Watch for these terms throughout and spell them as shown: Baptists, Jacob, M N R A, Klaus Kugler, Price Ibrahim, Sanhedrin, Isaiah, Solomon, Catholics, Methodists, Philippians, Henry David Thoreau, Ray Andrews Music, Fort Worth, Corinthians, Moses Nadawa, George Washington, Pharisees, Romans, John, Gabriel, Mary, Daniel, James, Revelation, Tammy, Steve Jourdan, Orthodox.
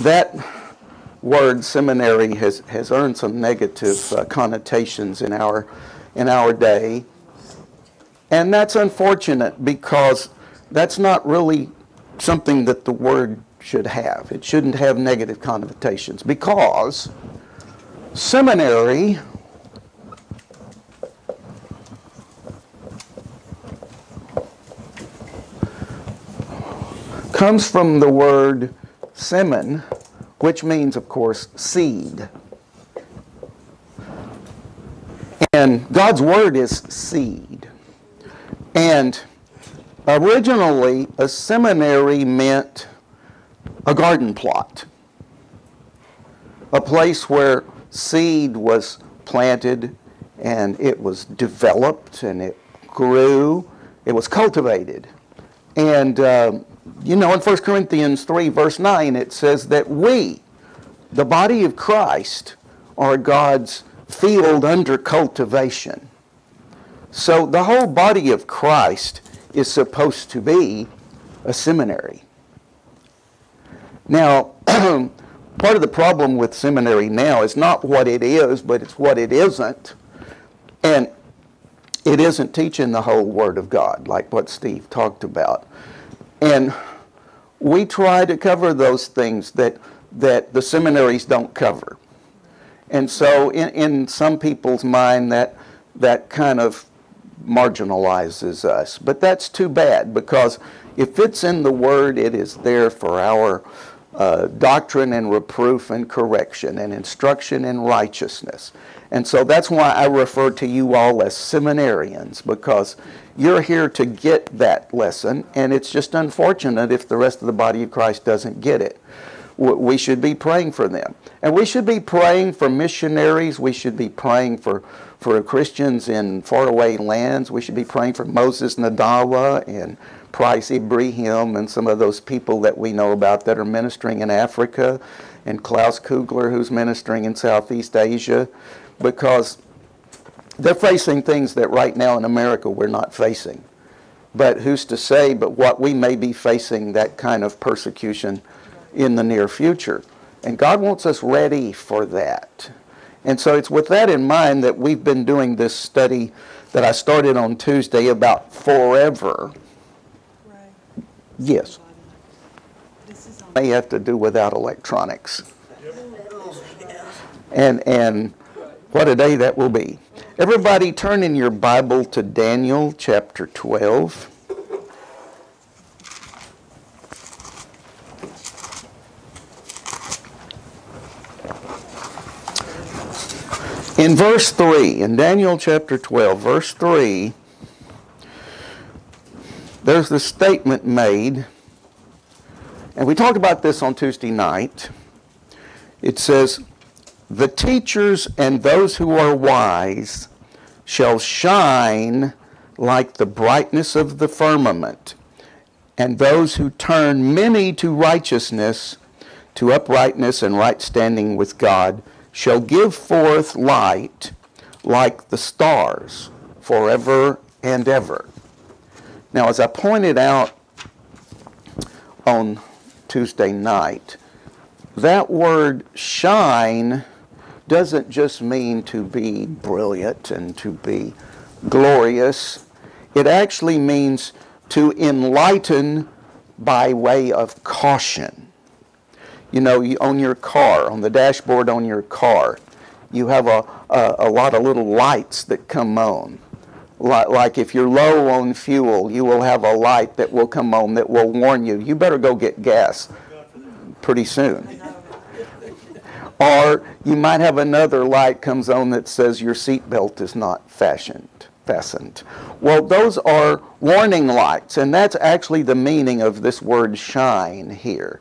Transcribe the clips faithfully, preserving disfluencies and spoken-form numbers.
that word seminary has, has earned some negative uh, connotations in our, in our day. And that's unfortunate because that's not really something that the word should have. It shouldn't have negative connotations because seminary comes from the word semen, which means, of course, seed. And God's word is seed. And originally, a seminary meant a garden plot, a place where seed was planted and it was developed and it grew, it was cultivated. And, uh, you know, in First Corinthians three, verse nine, it says that we, the body of Christ, are God's field under cultivation. So the whole body of Christ is supposed to be a seminary. Now, part of the problem with seminary now is not what it is, but it's what it isn't. And it isn't teaching the whole Word of God, like what Steve talked about. And we try to cover those things that, that the seminaries don't cover. And so in, in some people's mind, that, that kind of marginalizes us. But that's too bad, because if it's in the Word, it is there for our uh, doctrine and reproof and correction and instruction in righteousness. And so that's why I refer to you all as seminarians, because you're here to get that lesson, and it's just unfortunate if the rest of the body of Christ doesn't get it. We should be praying for them. And we should be praying for missionaries. We should be praying for, for Christians in faraway lands. We should be praying for Moses Nadawa and Price Ibrahim and some of those people that we know about that are ministering in Africa, and Klaus Kugler, who's ministering in Southeast Asia, because they're facing things that right now in America we're not facing. But who's to say but what we may be facing that kind of persecution in the near future. And God wants us ready for that. And so it's with that in mind that we've been doing this study that I started on Tuesday about forever. Right. Yes. This is may have to do without electronics. And, and what a day that will be. Everybody turn in your Bible to Daniel chapter twelve. In verse three, in Daniel chapter twelve, verse three, there's the statement made, and we talked about this on Tuesday night. It says, "The teachers and those who are wise shall shine like the brightness of the firmament, and those who turn many to righteousness, to uprightness and right standing with God, shall give forth light like the stars forever and ever." Now, as I pointed out on Tuesday night, that word shine doesn't just mean to be brilliant and to be glorious. It actually means to enlighten by way of caution. You know, you, on your car, on the dashboard on your car, you have a, a, a lot of little lights that come on. Like, like if you're low on fuel, you will have a light that will come on that will warn you, you better go get gas pretty soon. Or you might have another light comes on that says your seatbelt is not fashioned, fastened. Well, those are warning lights, and that's actually the meaning of this word shine here.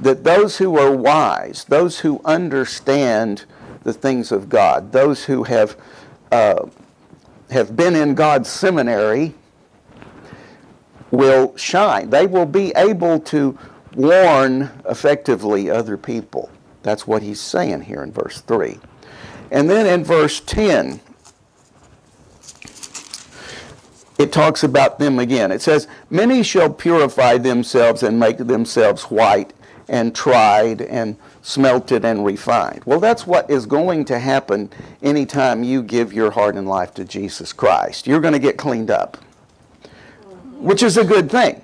That those who are wise, those who understand the things of God, those who have, uh, have been in God's seminary will shine. They will be able to warn effectively other people. That's what he's saying here in verse three. And then in verse ten, it talks about them again. It says, "Many shall purify themselves and make themselves white, and tried and smelted and refined. Well, that's what is going to happen anytime you give your heart and life to Jesus Christ. You're going to get cleaned up, which is a good thing.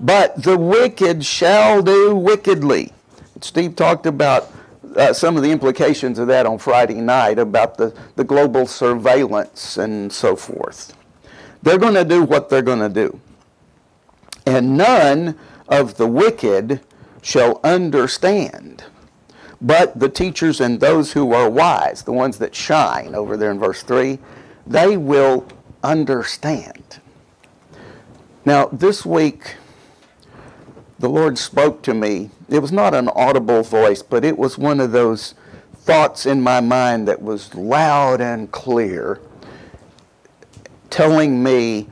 But the wicked shall do wickedly. Steve talked about uh, some of the implications of that on Friday night about the, the global surveillance and so forth. They're going to do what they're going to do. And none of the wicked shall understand, but the teachers and those who are wise, the ones that shine over there in verse three, they will understand. Now, this week, the Lord spoke to me. It was not an audible voice, but it was one of those thoughts in my mind that was loud and clear, telling me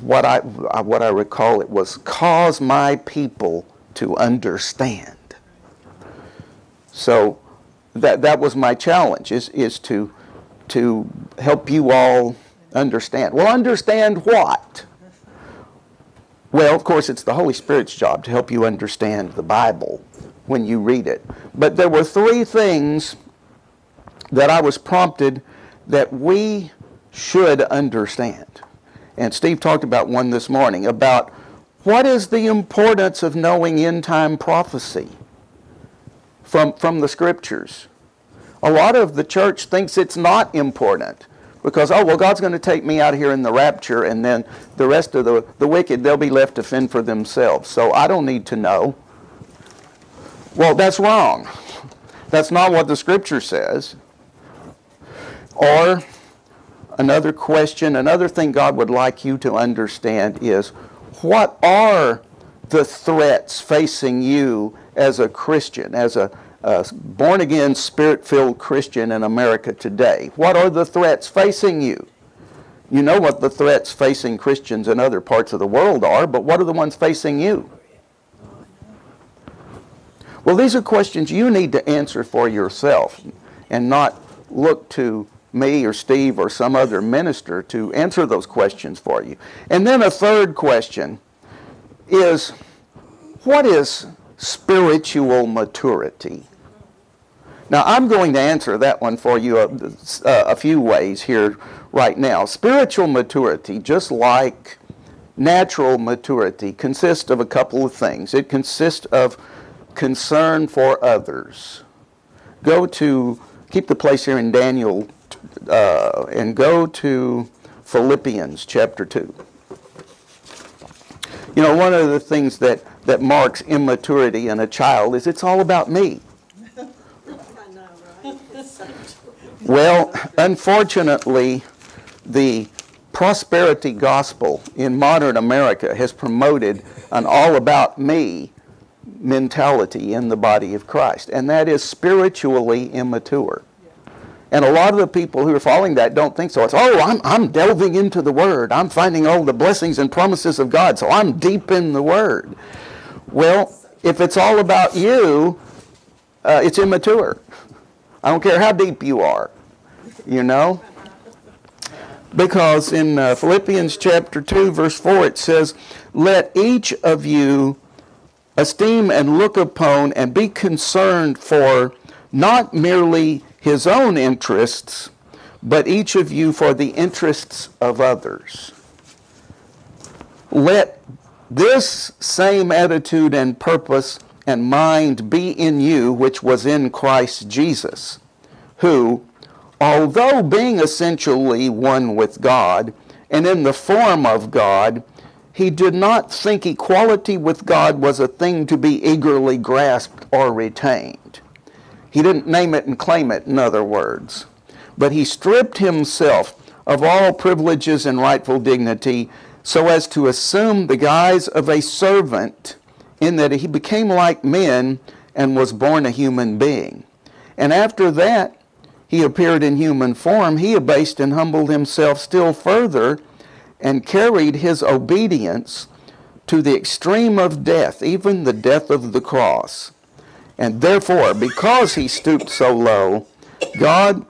what I, what I recall it was, cause my people to understand. So that, that was my challenge, is, is to, to help you all understand. Well, understand what? Well, of course, it's the Holy Spirit's job to help you understand the Bible when you read it. But there were three things that I was prompted that we should understand. And Steve talked about one this morning, about what is the importance of knowing end-time prophecy from, from the Scriptures. A lot of the church thinks it's not important. Because, oh, well, God's going to take me out here in the rapture, and then the rest of the, the wicked, they'll be left to fend for themselves. So I don't need to know. Well, that's wrong. That's not what the Scripture says. Or another question, another thing God would like you to understand is, what are the threats facing you as a Christian, as a Uh, born-again, spirit-filled Christian in America today? What are the threats facing you? You know what the threats facing Christians in other parts of the world are, but what are the ones facing you? Well, these are questions you need to answer for yourself and not look to me or Steve or some other minister to answer those questions for you. And then a third question is, what is spiritual maturity? Now, I'm going to answer that one for you a, a few ways here right now. Spiritual maturity, just like natural maturity, consists of a couple of things. It consists of concern for others. Go to, keep the place here in Daniel, uh, and go to Philippians chapter two. You know, one of the things that, that marks immaturity in a child is it's all about me. Well, unfortunately, the prosperity gospel in modern America has promoted an all-about-me mentality in the body of Christ, and that is spiritually immature. And a lot of the people who are following that don't think so. It's, oh, I'm, I'm delving into the Word. I'm finding all the blessings and promises of God, so I'm deep in the Word. Well, if it's all about you, uh, it's immature. I don't care how deep you are, you know? Because in uh, Philippians chapter two, verse four, it says, let each of you esteem and look upon and be concerned for not merely his own interests, but each of you for the interests of others. Let this same attitude and purpose and mind be in you, which was in Christ Jesus, who, although being essentially one with God and in the form of God, he did not think equality with God was a thing to be eagerly grasped or retained. He didn't name it and claim it, in other words. But he stripped himself of all privileges and rightful dignity so as to assume the guise of a servant, in that he became like men and was born a human being. And after that, he appeared in human form. He abased and humbled himself still further and carried his obedience to the extreme of death, even the death of the cross. And therefore, because he stooped so low, God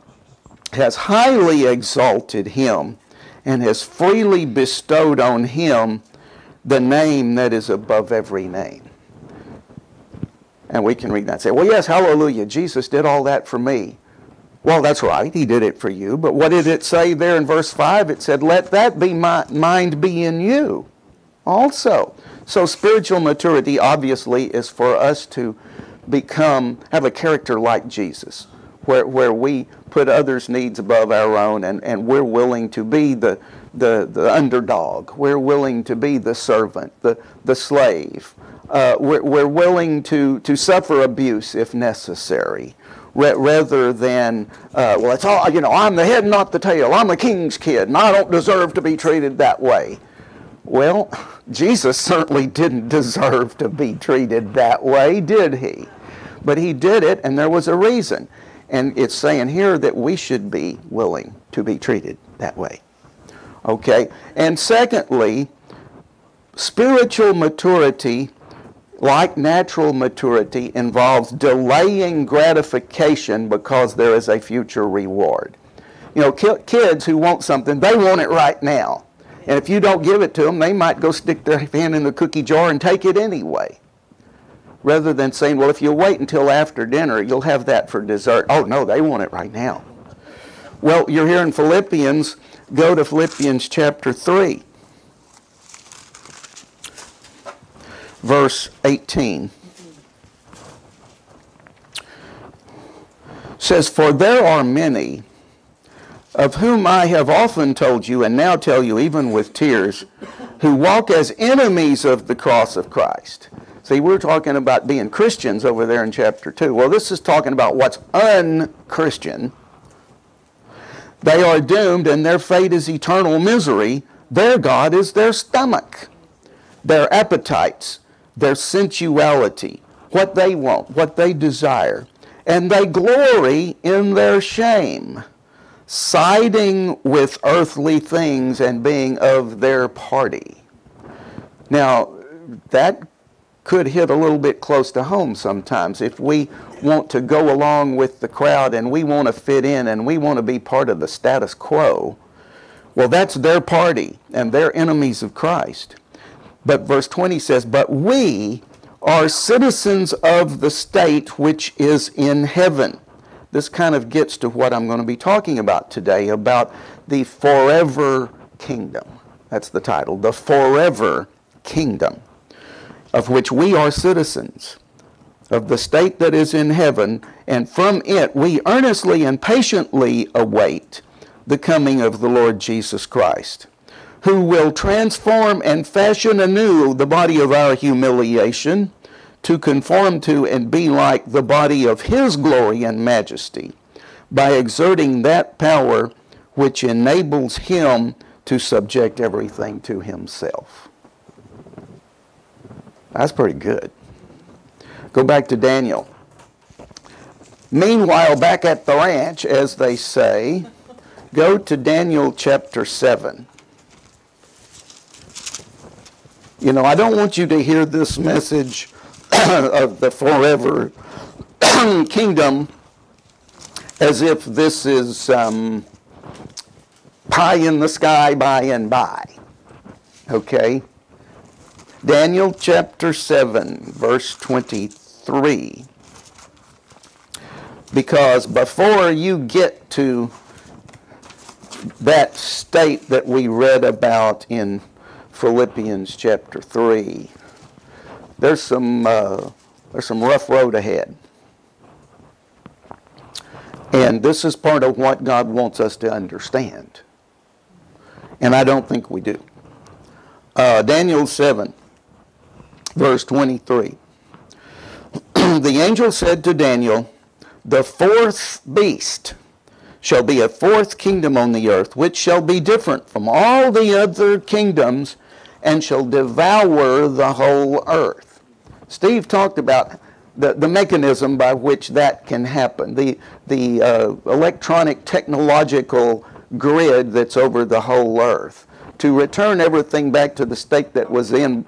has highly exalted him and has freely bestowed on him the name that is above every name. And we can read that and say, well, yes, hallelujah, Jesus did all that for me. Well, that's right, he did it for you. But what did it say there in verse five? It said, let that be my mind be in you also. So spiritual maturity, obviously, is for us to become, have a character like Jesus, where, where we put others' needs above our own, and, and we're willing to be the, the, the underdog. We're willing to be the servant, the, the slave. Uh, we're, we're willing to, to suffer abuse if necessary, re- rather than, uh, well, it's all, you know, I'm the head, not the tail. I'm a king's kid, and I don't deserve to be treated that way. Well, Jesus certainly didn't deserve to be treated that way, did he? But he did it, and there was a reason. And it's saying here that we should be willing to be treated that way. Okay? And secondly, spiritual maturity, like natural maturity, involves delaying gratification because there is a future reward. You know, ki- kids who want something, they want it right now. And if you don't give it to them, they might go stick their hand in the cookie jar and take it anyway. Rather than saying, well, if you wait until after dinner, you'll have that for dessert. Oh, no, they want it right now. Well, you're here in Philippians. Go to Philippians chapter three, verse eighteen. It says, for there are many, of whom I have often told you, and now tell you even with tears, who walk as enemies of the cross of Christ. See, we're talking about being Christians over there in chapter two. Well, this is talking about what's un-Christian. They are doomed, and their fate is eternal misery. Their God is their stomach, their appetites, their sensuality, what they want, what they desire. And they glory in their shame, siding with earthly things and being of their party. Now, that could hit a little bit close to home sometimes. If we want to go along with the crowd and we want to fit in and we want to be part of the status quo, well, that's their party and they're enemies of Christ. But verse twenty says, but we are citizens of the state which is in heaven. This kind of gets to what I'm going to be talking about today, about the forever kingdom. That's the title, the forever kingdom, of which we are citizens, of the state that is in heaven, and from it we earnestly and patiently await the coming of the Lord Jesus Christ, who will transform and fashion anew the body of our humiliation, to conform to and be like the body of his glory and majesty, by exerting that power which enables him to subject everything to himself. That's pretty good. Go back to Daniel. Meanwhile, back at the ranch, as they say, go to Daniel chapter seven. You know, I don't want you to hear this message of the forever kingdom as if this is um, pie in the sky by and by. Okay? Daniel chapter seven, verse twenty-three. Because before you get to that state that we read about in Philippians chapter three, There's some, uh, there's some rough road ahead. And this is part of what God wants us to understand. And I don't think we do. Uh, Daniel seven, verse twenty-three. The angel said to Daniel, the fourth beast shall be a fourth kingdom on the earth, which shall be different from all the other kingdoms, and shall devour the whole earth. Steve talked about the, the mechanism by which that can happen, the, the uh, electronic technological grid that's over the whole earth, to return everything back to the state that was in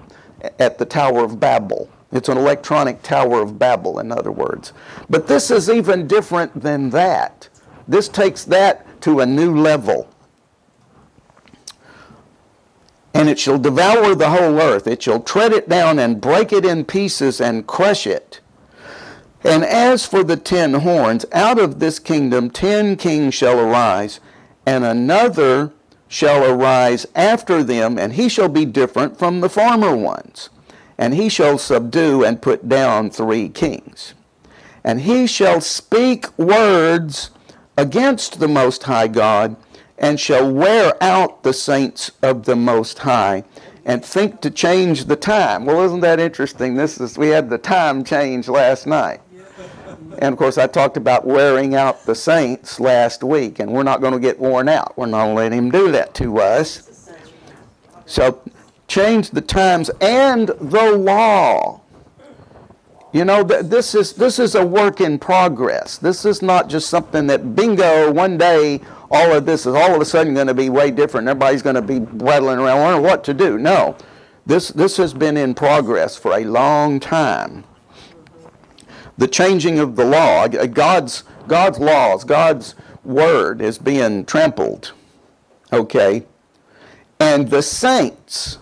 at the Tower of Babel. It's an electronic Tower of Babel, in other words. But this is even different than that. This takes that to a new level. And it shall devour the whole earth. It shall tread it down and break it in pieces and crush it. And as for the ten horns, out of this kingdom ten kings shall arise, and another shall arise after them, and he shall be different from the former ones. And he shall subdue and put down three kings. And he shall speak words against the Most High God, and shall wear out the saints of the Most High, and think to change the time. Well, isn't that interesting? This is, we had the time change last night. And of course, I talked about wearing out the saints last week, and we're not going to get worn out. We're not going to let him do that to us. So change the times and the law. You know, this is, this is a work in progress. This is not just something that, bingo, one day all of this is all of a sudden going to be way different. Everybody's going to be rattling around, wondering what to do. No, this, this has been in progress for a long time. The changing of the law, God's, God's laws, God's word is being trampled, okay? And the saints,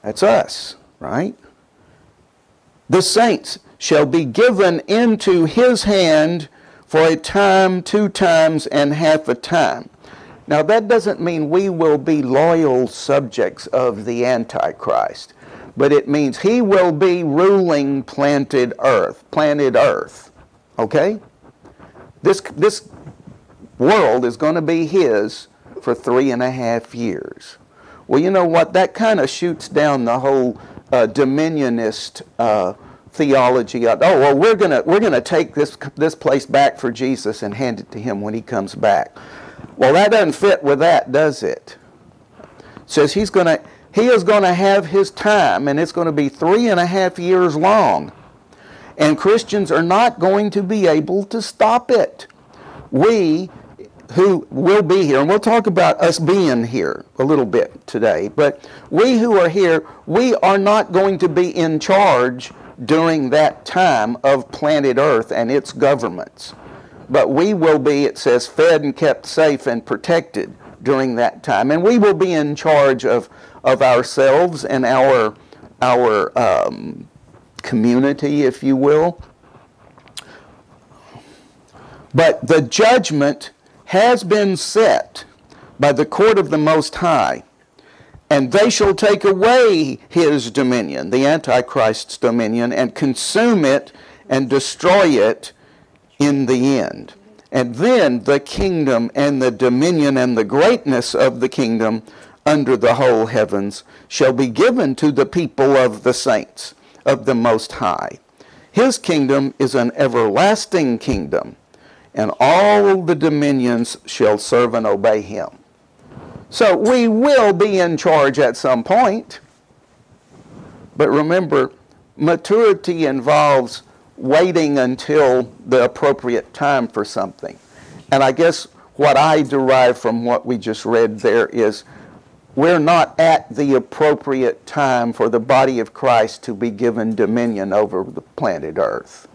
that's us, right? The saints shall be given into his hand for a time, two times, and half a time. Now, that doesn't mean we will be loyal subjects of the Antichrist, but it means he will be ruling planted earth, planted earth, okay? This, this world is going to be his for three and a half years. Well, you know what? That kind of shoots down the whole uh, dominionist uh, theology. Oh, well, we're gonna we're gonna take this this place back for Jesus and hand it to him when he comes back. Well, that doesn't fit with that, does it? It says he's gonna he is gonna have his time, and it's gonna be three and a half years long, and Christians are not going to be able to stop it. We who will be here, and we'll talk about us being here a little bit today, but we who are here, we are not going to be in charge during that time of planet Earth and its governments. But we will be, it says, fed and kept safe and protected during that time. And we will be in charge of, of ourselves and our, our um, community, if you will. But the judgment has been set by the court of the Most High, and they shall take away his dominion, the Antichrist's dominion, and consume it and destroy it in the end. And then the kingdom and the dominion and the greatness of the kingdom under the whole heavens shall be given to the people of the saints of the Most High. His kingdom is an everlasting kingdom, and all the dominions shall serve and obey him. So we will be in charge at some point. But remember, maturity involves waiting until the appropriate time for something. And I guess what I derive from what we just read there is we're not at the appropriate time for the body of Christ to be given dominion over the planet Earth.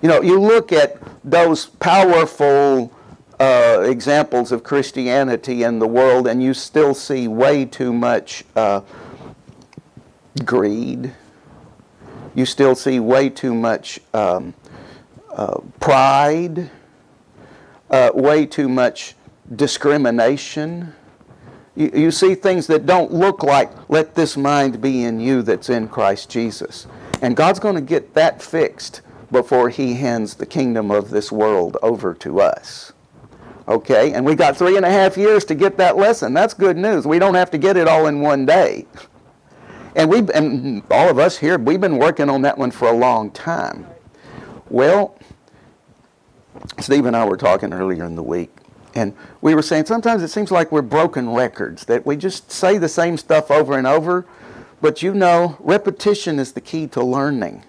You know, you look at those powerful uh, examples of Christianity in the world, and you still see way too much uh, greed. You still see way too much um, uh, pride, uh, way too much discrimination. You, you see things that don't look like, let this mind be in you that's in Christ Jesus. And God's going to get that fixed before he hands the kingdom of this world over to us. Okay, and we got three and a half years to get that lesson. That's good news. We don't have to get it all in one day. And we, and all of us here, we've been working on that one for a long time. Well, Steve and I were talking earlier in the week, and we were saying sometimes it seems like we're broken records, that we just say the same stuff over and over, but you know, repetition is the key to learning.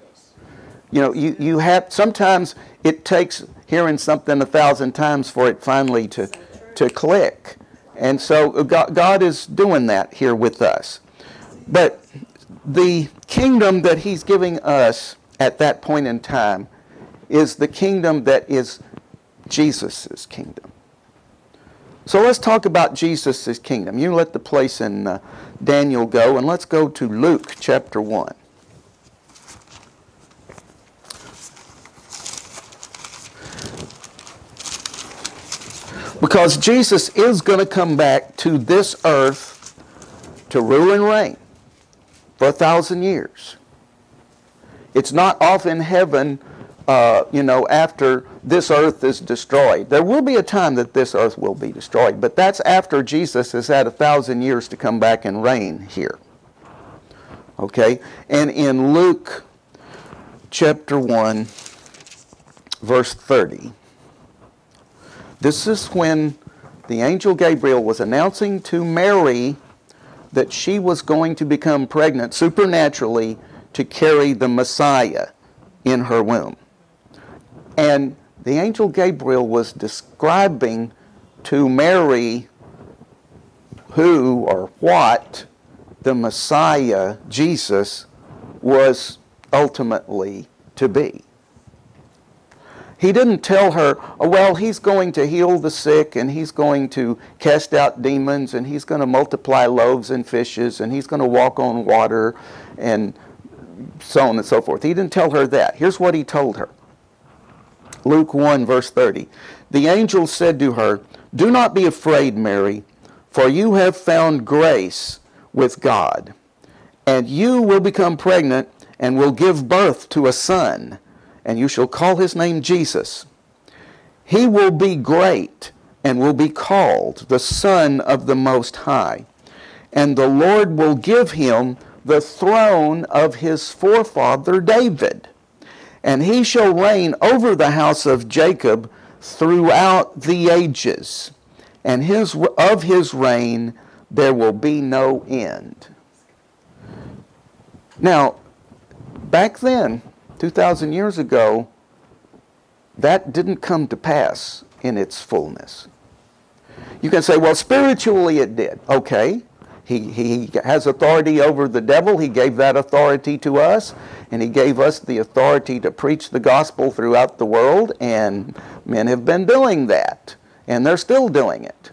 You know, you, you have, sometimes it takes hearing something a thousand times for it finally to, to click. And so God, God is doing that here with us. But the kingdom that he's giving us at that point in time is the kingdom that is Jesus' kingdom. So let's talk about Jesus' kingdom. You let the place in uh, Daniel go, and let's go to Luke chapter one. Because Jesus is going to come back to this earth to rule and reign for a thousand years. It's not off in heaven, uh, you know, after this earth is destroyed. There will be a time that this earth will be destroyed, but that's after Jesus has had a thousand years to come back and reign here. Okay? And in Luke chapter one, verse thirty, this is when the angel Gabriel was announcing to Mary that she was going to become pregnant supernaturally to carry the Messiah in her womb. And the angel Gabriel was describing to Mary who or what the Messiah, Jesus, was ultimately to be. He didn't tell her, oh, well, he's going to heal the sick, and he's going to cast out demons, and he's going to multiply loaves and fishes, and he's going to walk on water, and so on and so forth. He didn't tell her that. Here's what he told her. Luke one, verse thirty. The angel said to her, "Do not be afraid, Mary, for you have found grace with God, and you will become pregnant and will give birth to a son, and you shall call his name Jesus. He will be great and will be called the Son of the Most High, and the Lord will give him the throne of his forefather David, and he shall reign over the house of Jacob throughout the ages, and his, of his reign there will be no end." Now, back then, two thousand years ago, that didn't come to pass in its fullness. You can say, well, spiritually it did. Okay. He, he has authority over the devil. He gave that authority to us, and he gave us the authority to preach the gospel throughout the world, and men have been doing that, and they're still doing it.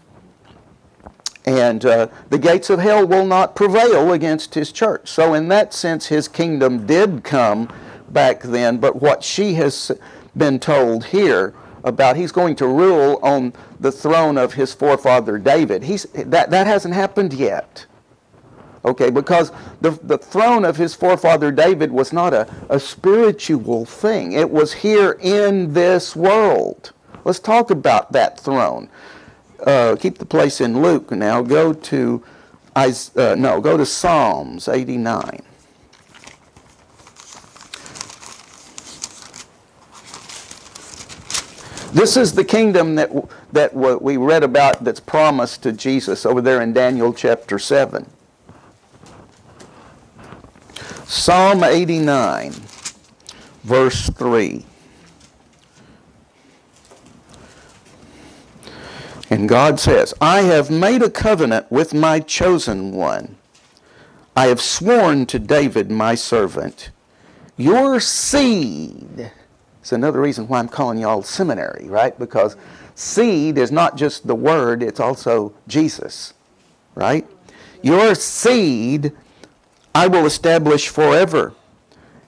And uh, the gates of hell will not prevail against his church. So in that sense, his kingdom did come back then, but what she has been told here about he's going to rule on the throne of his forefather David, he's, that, that hasn't happened yet. Okay, because the, the throne of his forefather David was not a, a spiritual thing. It was here in this world. Let's talk about that throne. Uh, keep the place in Luke now. Go to, uh, no, go to Psalms eighty-nine. This is the kingdom that, that we read about that's promised to Jesus over there in Daniel chapter seven. Psalm eighty-nine, verse three. And God says, "I have made a covenant with my chosen one. I have sworn to David my servant, your seed..." It's another reason why I'm calling y'all seminary, right? Because seed is not just the word, it's also Jesus, right? "Your seed I will establish forever,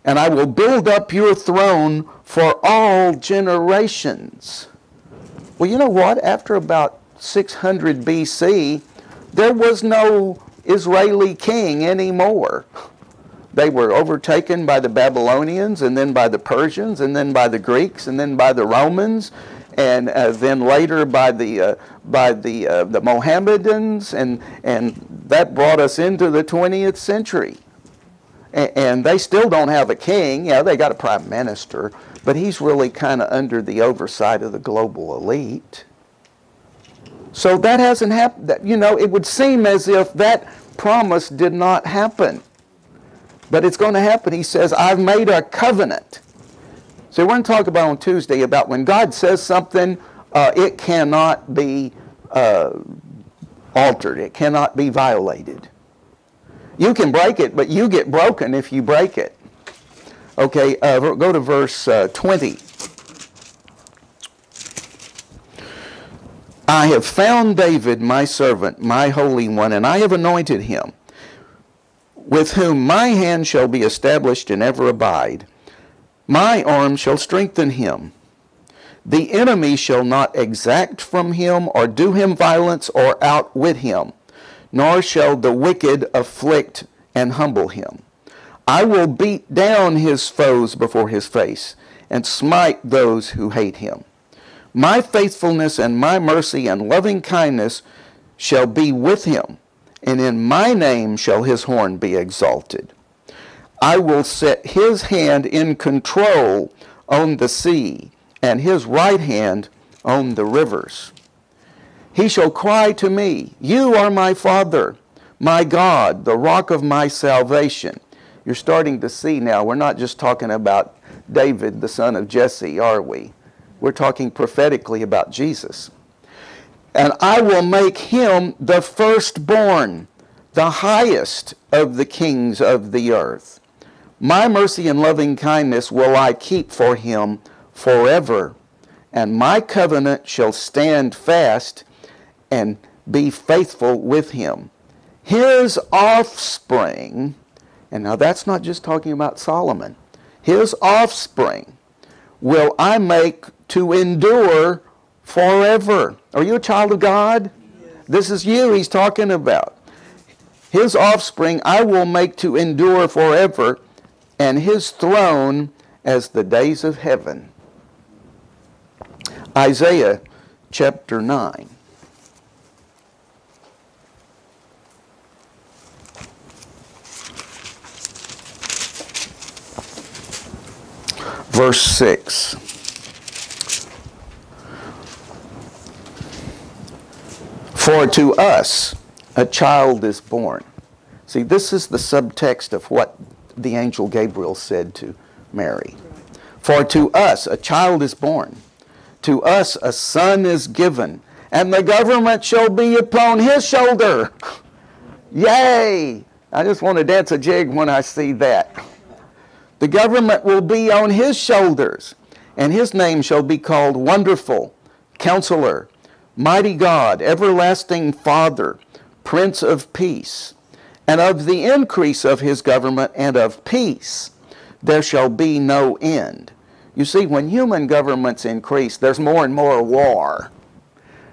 and I will build up your throne for all generations." Well, you know what? After about six hundred B C, there was no Israeli king anymore. They were overtaken by the Babylonians, and then by the Persians, and then by the Greeks, and then by the Romans, and uh, then later by the uh, by the uh, the Mohammedans, and and that brought us into the twentieth century. A and they still don't have a king. Yeah, they got a prime minister, but he's really kind of under the oversight of the global elite. So that hasn't happened. You know, it would seem as if that promise did not happen. But it's going to happen. He says, "I've made a covenant." So we're going to talk about on Tuesday about when God says something, uh, it cannot be uh, altered. It cannot be violated. You can break it, but you get broken if you break it. Okay, uh, go to verse uh, twenty. "I have found David, my servant, my holy one, and I have anointed him, with whom my hand shall be established and ever abide. My arm shall strengthen him. The enemy shall not exact from him, or do him violence, or outwit him, nor shall the wicked afflict and humble him. I will beat down his foes before his face, and smite those who hate him. My faithfulness and my mercy and loving kindness shall be with him, and in my name shall his horn be exalted. I will set his hand in control on the sea, and his right hand on the rivers. He shall cry to me, "You are my Father, my God, the rock of my salvation." You're starting to see now, we're not just talking about David, the son of Jesse, are we? We're talking prophetically about Jesus. And I will make him the firstborn, the highest of the kings of the earth. My mercy and loving kindness will I keep for him forever, and my covenant shall stand fast and be faithful with him. His offspring, and now that's not just talking about Solomon, his offspring will I make to endure forever. Are you a child of God? Yes. This is you he's talking about. His offspring I will make to endure forever, and his throne as the days of heaven. Isaiah chapter nine. Verse six. For to us a child is born. See, this is the subtext of what the angel Gabriel said to Mary. For to us a child is born. To us a son is given, and the government shall be upon his shoulder. Yay! I just want to dance a jig when I see that. The government will be on his shoulders, and his name shall be called Wonderful, Counselor, Mighty God, Everlasting Father, Prince of Peace. And of the increase of his government and of peace there shall be no end. You see, when human governments increase, there's more and more war.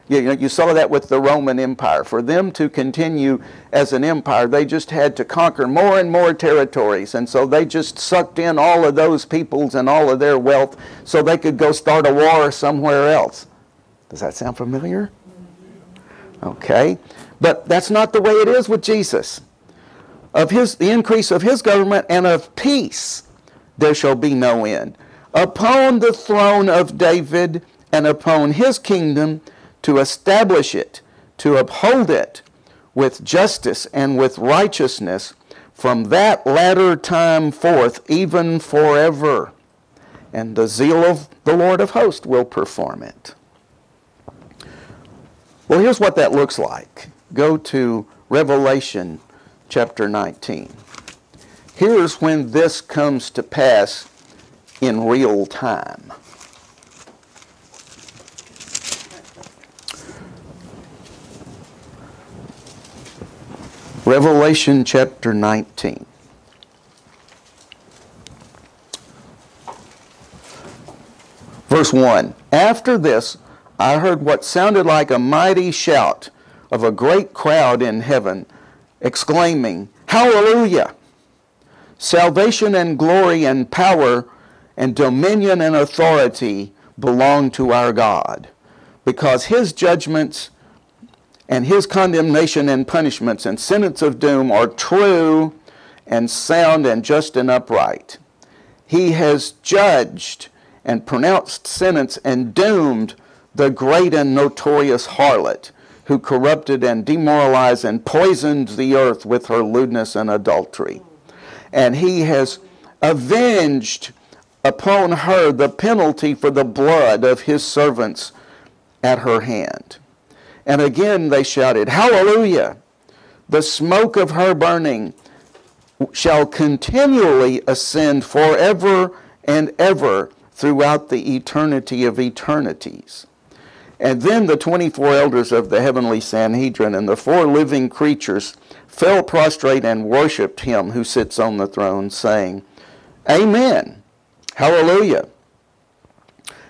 You, you, know, you saw that with the Roman Empire. For them to continue as an empire, they just had to conquer more and more territories. And so they just sucked in all of those peoples and all of their wealth so they could go start a war somewhere else. Does that sound familiar? Okay. But that's not the way it is with Jesus. Of his, the increase of his government and of peace, there shall be no end. Upon the throne of David and upon his kingdom, to establish it, to uphold it with justice and with righteousness from that latter time forth, even forever. And the zeal of the Lord of hosts will perform it. Well, here's what that looks like. Go to Revelation chapter nineteen. Here's when this comes to pass in real time. Revelation chapter nineteen. Verse one. After this, I heard what sounded like a mighty shout of a great crowd in heaven, exclaiming, "Hallelujah! Salvation and glory and power and dominion and authority belong to our God, because his judgments and his condemnation and punishments and sentence of doom are true and sound and just and upright. He has judged and pronounced sentence and doomed the great and notorious harlot who corrupted and demoralized and poisoned the earth with her lewdness and adultery. And he has avenged upon her the penalty for the blood of his servants at her hand." And again they shouted, "Hallelujah! The smoke of her burning shall continually ascend forever and ever throughout the eternity of eternities." And then the twenty-four elders of the heavenly Sanhedrin and the four living creatures fell prostrate and worshipped him who sits on the throne, saying, "Amen. Hallelujah.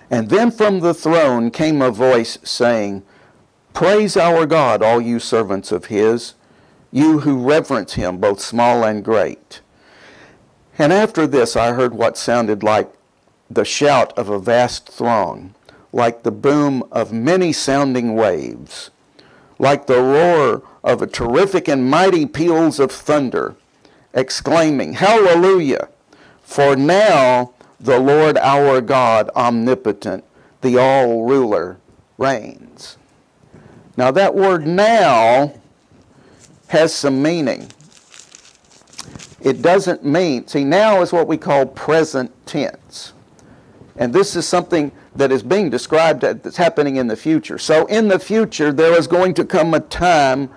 And then from the throne came a voice saying, Praise our God, all you servants of his, you who reverence him, both small and great. And after this I heard what sounded like the shout of a vast throng, like the boom of many sounding waves, like the roar of a terrific and mighty peals of thunder, exclaiming, Hallelujah! For now the Lord our God, omnipotent, the all-ruler, reigns. Now that word now has some meaning. It doesn't mean, see, now is what we call present tense. And this is something that is being described that's happening in the future. So in the future, there is going to come a time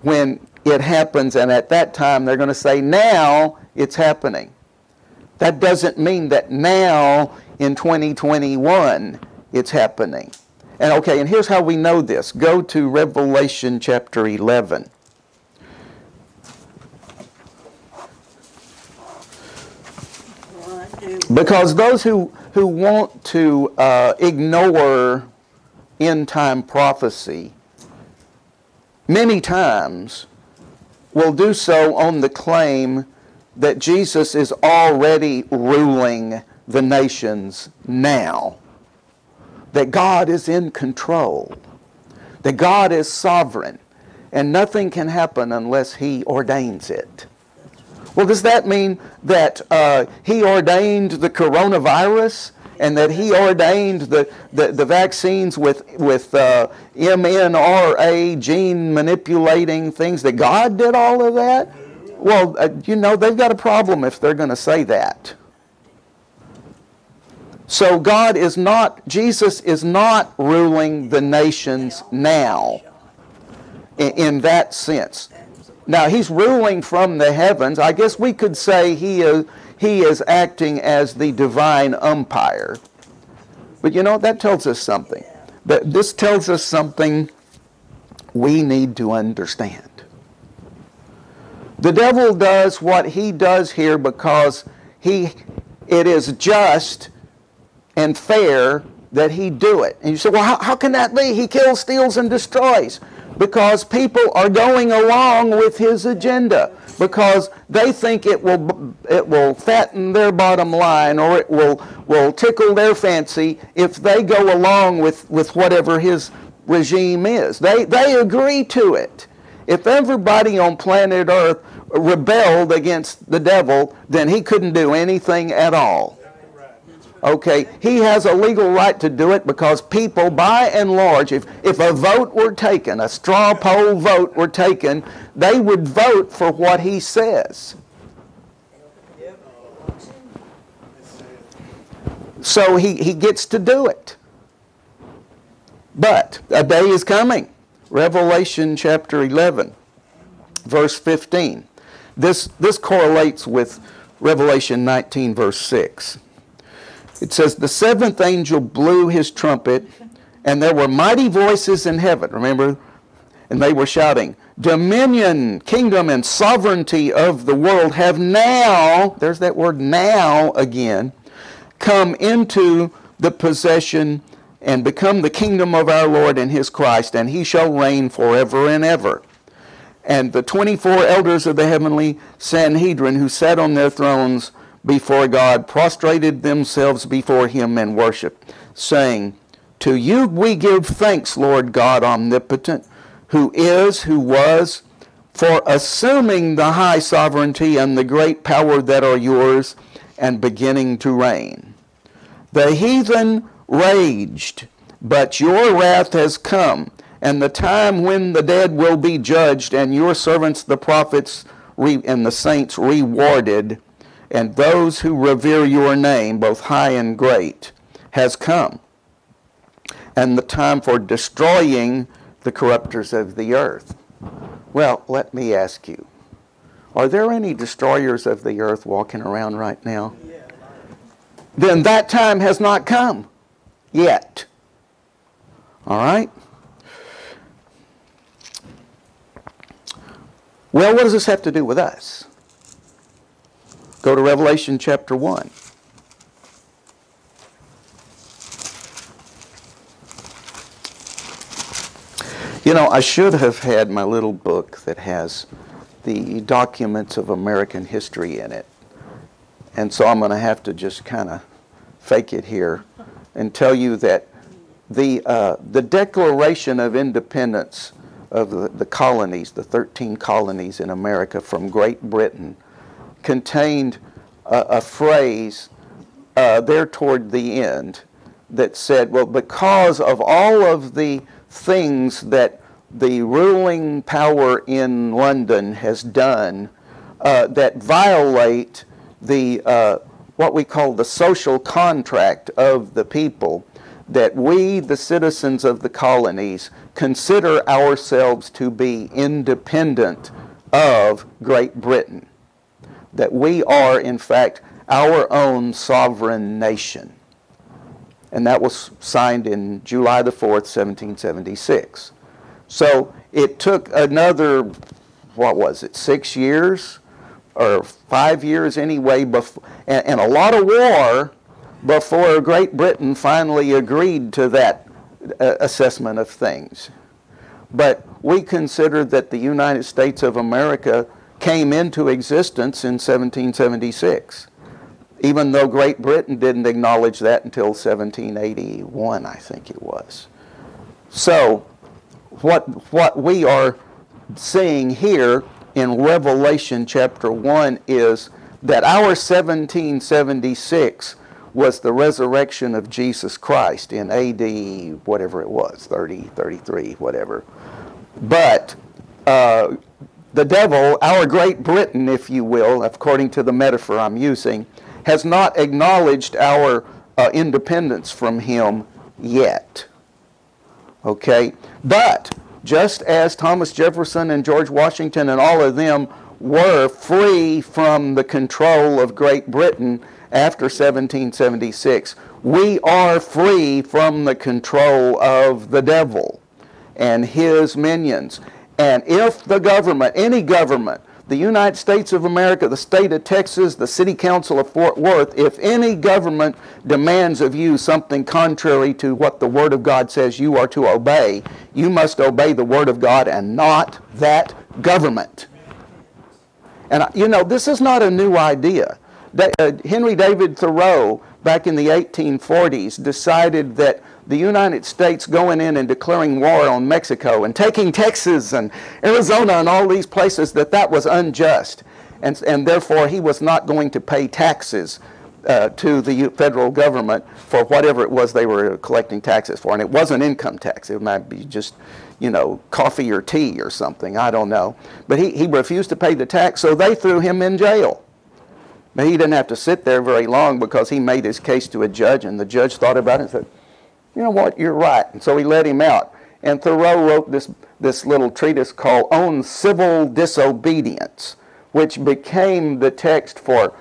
when it happens, and at that time, they're going to say, now it's happening. That doesn't mean that now in twenty twenty-one, it's happening. And okay, and here's how we know this. Go to Revelation chapter eleven. Because those who, who want to uh, ignore end-time prophecy many times will do so on the claim that Jesus is already ruling the nations now, that God is in control, that God is sovereign, and nothing can happen unless he ordains it. Well, does that mean that uh, he ordained the coronavirus and that he ordained the, the, the vaccines with, with uh, M N R A gene manipulating things, that God did all of that? Well, uh, you know, they've got a problem if they're going to say that. So God is not, Jesus is not ruling the nations now in, in that sense. Now, he's ruling from the heavens. I guess we could say he is, he is acting as the divine umpire. But you know, that tells us something. But this tells us something we need to understand. The devil does what he does here because he, it is just and fair that he do it. And you say, well, how, how can that be? He kills, steals, and destroys. Because people are going along with his agenda, because they think it will it will fatten their bottom line, or it will will tickle their fancy if they go along with, with whatever his regime is. They they agree to it. If everybody on planet Earth rebelled against the devil, then he couldn't do anything at all. Okay, he has a legal right to do it because people, by and large, if, if a vote were taken, a straw poll vote were taken, they would vote for what he says. So he, he gets to do it. But a day is coming. Revelation chapter eleven, verse fifteen. This, this correlates with Revelation nineteen, verse six. It says, the seventh angel blew his trumpet, and there were mighty voices in heaven, remember? And they were shouting, Dominion, kingdom, and sovereignty of the world have now, there's that word now again, come into the possession and become the kingdom of our Lord and his Christ, and he shall reign forever and ever. And the twenty-four elders of the heavenly Sanhedrin who sat on their thrones before God, prostrated themselves before him and worshiped, saying, To you we give thanks, Lord God omnipotent, who is, who was, for assuming the high sovereignty and the great power that are yours, and beginning to reign. The heathen raged, but your wrath has come, and the time when the dead will be judged, and your servants, the prophets, re- and the saints rewarded, and those who revere your name, both high and great, has come. And the time for destroying the corrupters of the earth. Well, let me ask you, are there any destroyers of the earth walking around right now? Yeah. Then that time has not come yet. All right? Well, what does this have to do with us? Go to Revelation chapter one. You know, I should have had my little book that has the documents of American history in it. And so I'm going to have to just kind of fake it here and tell you that the, uh, the Declaration of Independence of the, the colonies, the thirteen colonies in America from Great Britain, contained a, a phrase uh, there toward the end that said, well, because of all of the things that the ruling power in London has done uh, that violate the uh, what we call the social contract of the people, that we, the citizens of the colonies, consider ourselves to be independent of Great Britain, that we are, in fact, our own sovereign nation. And that was signed in July the fourth, seventeen seventy-six. So it took another, what was it, six years or five years anyway, before, and, and a lot of war before Great Britain finally agreed to that uh, assessment of things. But we consider that the United States of America came into existence in seventeen seventy-six. Even though Great Britain didn't acknowledge that until seventeen eighty-one, I think it was. So what, what we are seeing here in Revelation chapter one is that our seventeen seventy-six was the resurrection of Jesus Christ in A D whatever it was, thirty, thirty-three, whatever. But uh, the devil, our Great Britain, if you will, according to the metaphor I'm using, has not acknowledged our uh, independence from him yet. Okay? But just as Thomas Jefferson and George Washington and all of them were free from the control of Great Britain after seventeen seventy-six, we are free from the control of the devil and his minions. And if the government, any government, the United States of America, the state of Texas, the city council of Fort Worth, if any government demands of you something contrary to what the Word of God says you are to obey, you must obey the Word of God and not that government. And, you know, this is not a new idea. Henry David Thoreau, back in the eighteen forties, decided that the United States going in and declaring war on Mexico and taking Texas and Arizona and all these places, that that was unjust. And, and therefore, he was not going to pay taxes uh, to the federal government for whatever it was they were collecting taxes for. And it wasn't income tax. It might be just, you know, coffee or tea or something. I don't know. But he, he refused to pay the tax, so they threw him in jail. But he didn't have to sit there very long because he made his case to a judge, and the judge thought about it and said, you know what, you're right. And so he let him out. And Thoreau wrote this, this little treatise called On Civil Disobedience, which became the text for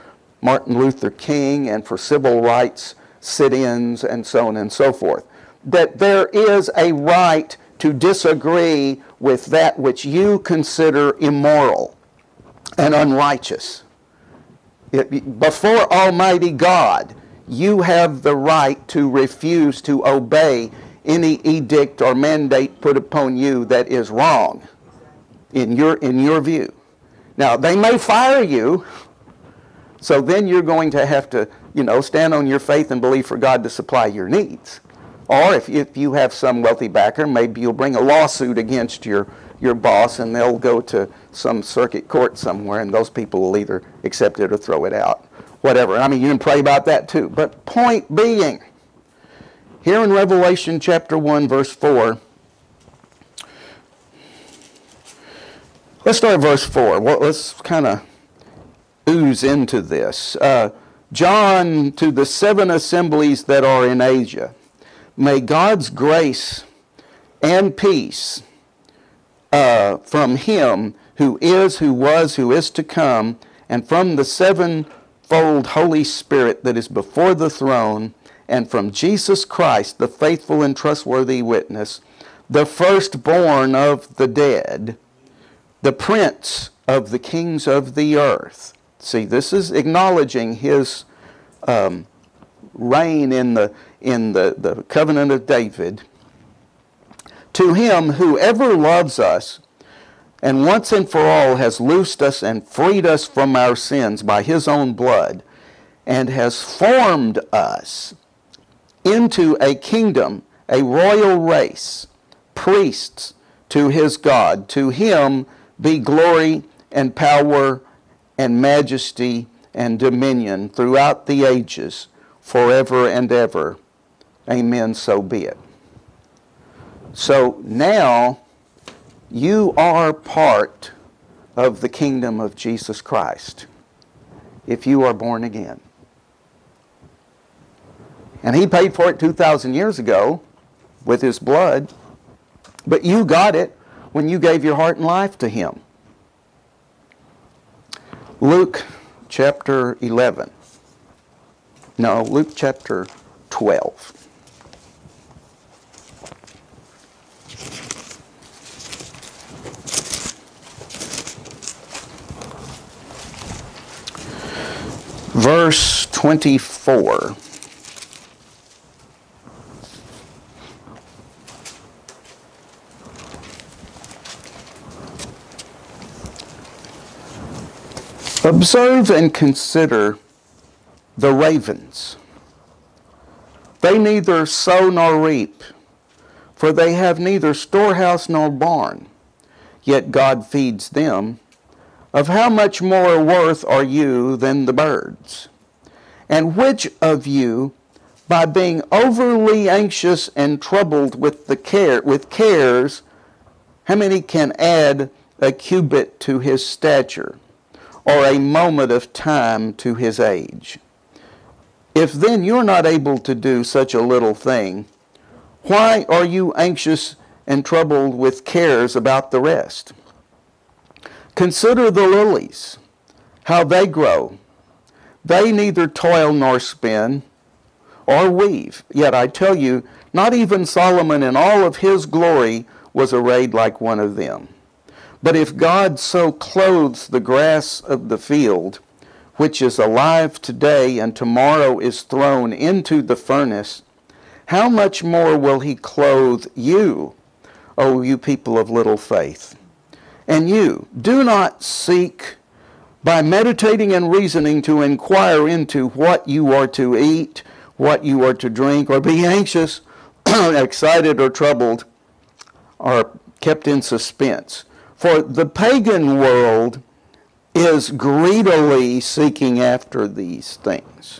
Martin Luther King and for civil rights sit-ins and so on and so forth. That there is a right to disagree with that which you consider immoral and unrighteous. It, before Almighty God, you have the right to refuse to obey any edict or mandate put upon you that is wrong in your, in your view. Now, they may fire you, so then you're going to have to, you know, stand on your faith and believe for God to supply your needs. Or if, if you have some wealthy backer, maybe you'll bring a lawsuit against your your boss, and they'll go to some circuit court somewhere, and those people will either accept it or throw it out, whatever. I mean, you can pray about that too. But point being, here in Revelation chapter one, verse four, let's start at verse four. Well, let's kind of ooze into this. Uh, John, to the seven assemblies that are in Asia, may God's grace and peace Uh, from him who is, who was, who is to come, and from the sevenfold Holy Spirit that is before the throne, and from Jesus Christ, the faithful and trustworthy witness, the firstborn of the dead, the prince of the kings of the earth. See, this is acknowledging his um, reign in the in the, the covenant of David. To him, whoever loves us and once and for all has loosed us and freed us from our sins by his own blood, and has formed us into a kingdom, a royal race, priests to his God. To him be glory and power and majesty and dominion throughout the ages, forever and ever. Amen, so be it. So now you are part of the kingdom of Jesus Christ if you are born again. And he paid for it two thousand years ago with his blood, but you got it when you gave your heart and life to him. Luke chapter eleven. No, Luke chapter twelve. Verse twenty-four. Observe and consider the ravens. They neither sow nor reap, for they have neither storehouse nor barn, yet God feeds them. Of how much more worth are you than the birds? And which of you, by being overly anxious and troubled with the care with cares, how many can add a cubit to his stature, or a moment of time to his age? If then you're not able to do such a little thing, why are you anxious and troubled with cares about the rest? Consider the lilies, how they grow. They neither toil nor spin or weave. Yet I tell you, not even Solomon in all of his glory was arrayed like one of them. But if God so clothes the grass of the field, which is alive today and tomorrow is thrown into the furnace, how much more will he clothe you, O you people of little faith? And you, do not seek by meditating and reasoning to inquire into what you are to eat, what you are to drink, or be anxious, excited, or troubled, or kept in suspense. For the pagan world is greedily seeking after these things.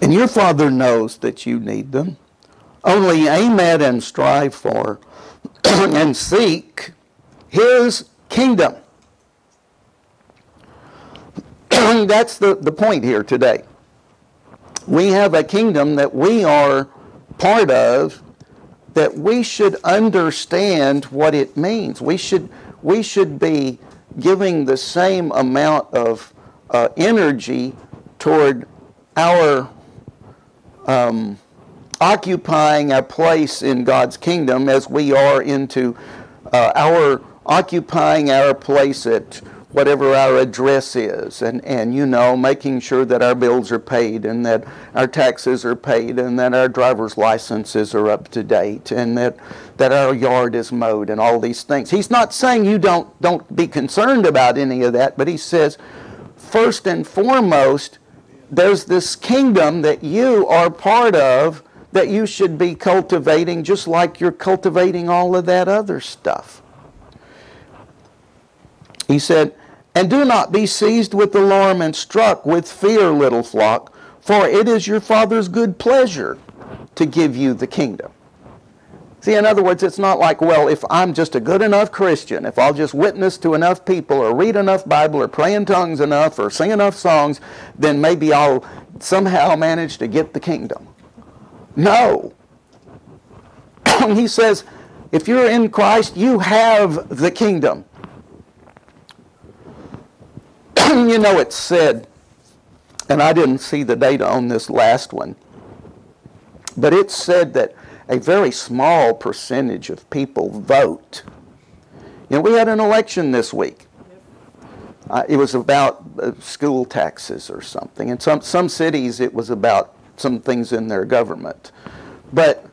And your Father knows that you need them. Only aim at and strive for and seek his kingdom. That's the, the point here today. We have a kingdom that we are part of, that we should understand what it means. We should, we should be giving the same amount of uh, energy toward our um, occupying a place in God's kingdom as we are into uh, our occupying our place at whatever our address is, and, and, you know, making sure that our bills are paid and that our taxes are paid and that our driver's licenses are up to date and that, that our yard is mowed and all these things. He's not saying you don't, don't be concerned about any of that, but he says, first and foremost, there's this kingdom that you are part of that you should be cultivating just like you're cultivating all of that other stuff. He said, and do not be seized with alarm and struck with fear, little flock, for it is your Father's good pleasure to give you the kingdom. See, in other words, it's not like, well, if I'm just a good enough Christian, if I'll just witness to enough people or read enough Bible or pray in tongues enough or sing enough songs, then maybe I'll somehow manage to get the kingdom. No. He says, if you're in Christ, you have the kingdom. You know, it's said, and I didn't see the data on this last one, but it's said that a very small percentage of people vote. You know, we had an election this week. Uh, it was about uh, school taxes or something. In some, some cities, it was about some things in their government. But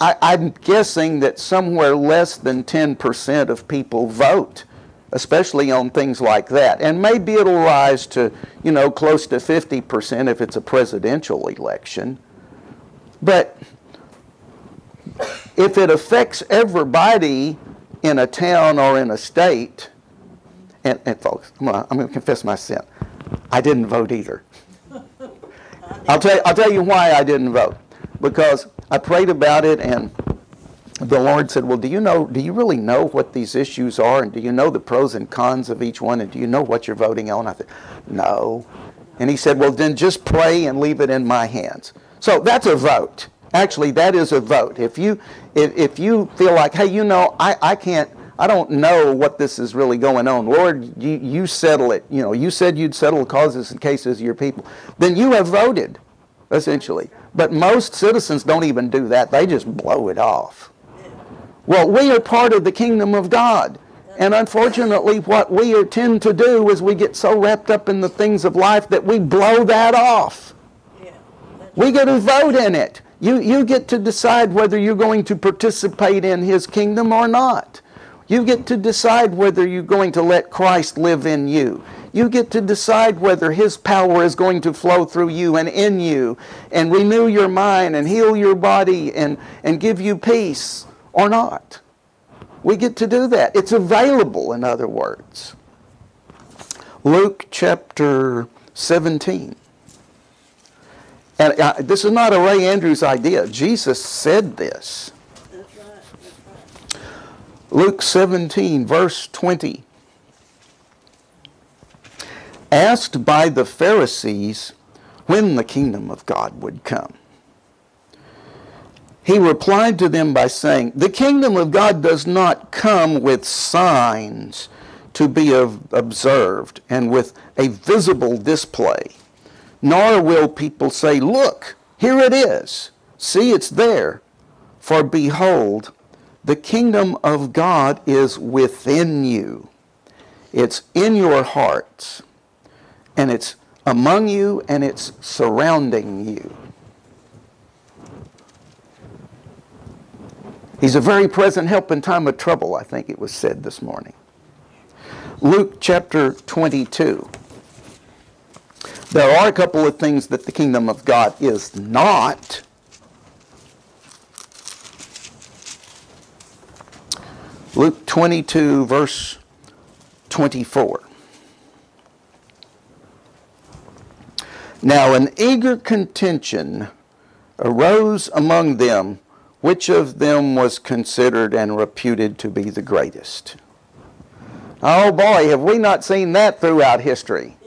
I, I'm guessing that somewhere less than ten percent of people vote, especially on things like that. And maybe it'll rise to, you know, close to fifty percent if it's a presidential election. But if it affects everybody in a town or in a state, and, and folks, I'm gonna, I'm gonna confess my sin. I didn't vote either. I'll tell you, I'll tell you why I didn't vote. Because I prayed about it, and the Lord said, well, do you know, do you really know what these issues are, and do you know the pros and cons of each one, and do you know what you're voting on? I said, no. And he said, well, then just pray and leave it in my hands. So that's a vote. Actually, that is a vote. If you if, if you feel like, hey, you know, I, I can't, I don't know what this is really going on. Lord, you, you settle it. You know, you said you'd settle the causes and cases of your people. Then you have voted, essentially. But most citizens don't even do that. They just blow it off. Well, we are part of the kingdom of God. And unfortunately, what we tend to do is we get so wrapped up in the things of life that we blow that off. We get to vote in it. You, you get to decide whether you're going to participate in His kingdom or not. You get to decide whether you're going to let Christ live in you. You get to decide whether His power is going to flow through you and in you and renew your mind and heal your body and, and give you peace or not. We get to do that. It's available, in other words. Luke chapter seventeen. And I, this is not a Ray Andrews idea. Jesus said this. That's right, that's right. Luke seventeen, verse twenty. Asked by the Pharisees when the kingdom of God would come. He replied to them by saying, the kingdom of God does not come with signs to be observed and with a visible display. Nor will people say, look, here it is. See, it's there. For behold, the kingdom of God is within you. It's in your hearts. And it's among you, and it's surrounding you. He's a very present help in time of trouble, I think it was said this morning. Luke chapter twenty-two. There are a couple of things that the kingdom of God is not. Luke twenty-two, verse twenty-four. Now an eager contention arose among them, which of them was considered and reputed to be the greatest. Oh boy, have we not seen that throughout history.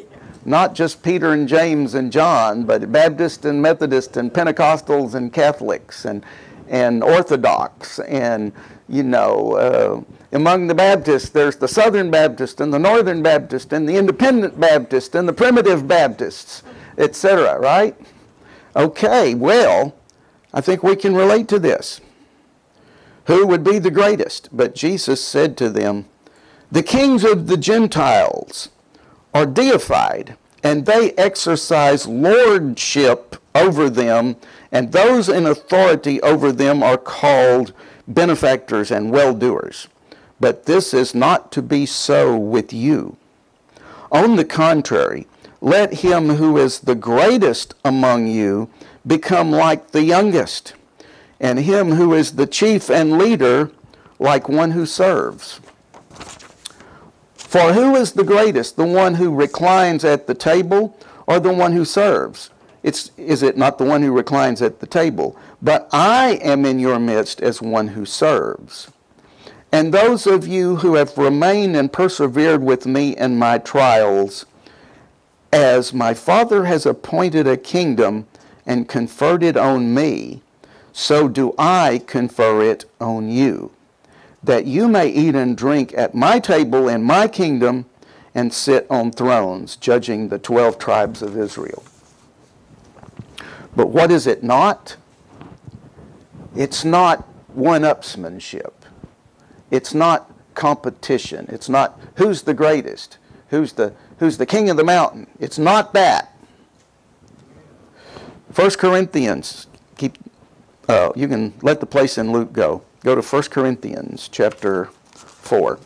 Not just Peter and James and John, but Baptists and Methodists and Pentecostals and Catholics and, and Orthodox. And, you know, uh, among the Baptists, there's the Southern Baptist and the Northern Baptist and the Independent Baptist and the Primitive Baptists, et cetera, right? Okay, well, I think we can relate to this. Who would be the greatest? But Jesus said to them, the kings of the Gentiles are deified, and they exercise lordship over them, and those in authority over them are called benefactors and well-doers. But this is not to be so with you. On the contrary, let him who is the greatest among you become like the youngest, and him who is the chief and leader like one who serves. For who is the greatest, the one who reclines at the table or the one who serves? It's, is it not the one who reclines at the table? But I am in your midst as one who serves. And those of you who have remained and persevered with me in my trials, as my Father has appointed a kingdom and conferred it on me, so do I confer it on you, that you may eat and drink at my table in my kingdom and sit on thrones, judging the twelve tribes of Israel. But what is it not? It's not one-upsmanship. It's not competition. It's not who's the greatest, who's the, who's the king of the mountain. It's not that. First Corinthians, keep uh, you can let the place in Luke go. Go to First Corinthians chapter four.